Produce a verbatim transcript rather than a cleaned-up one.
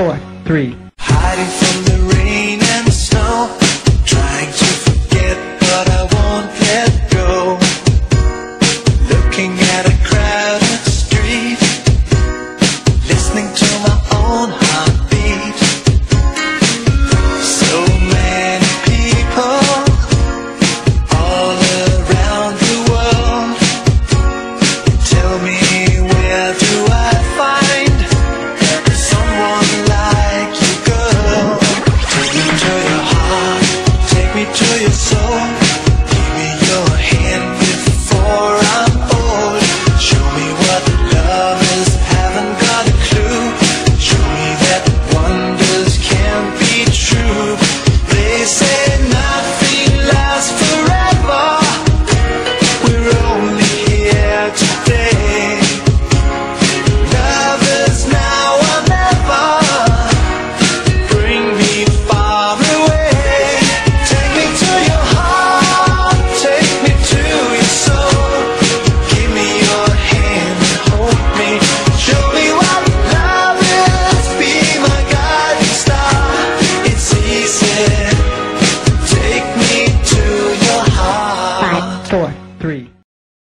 four, three,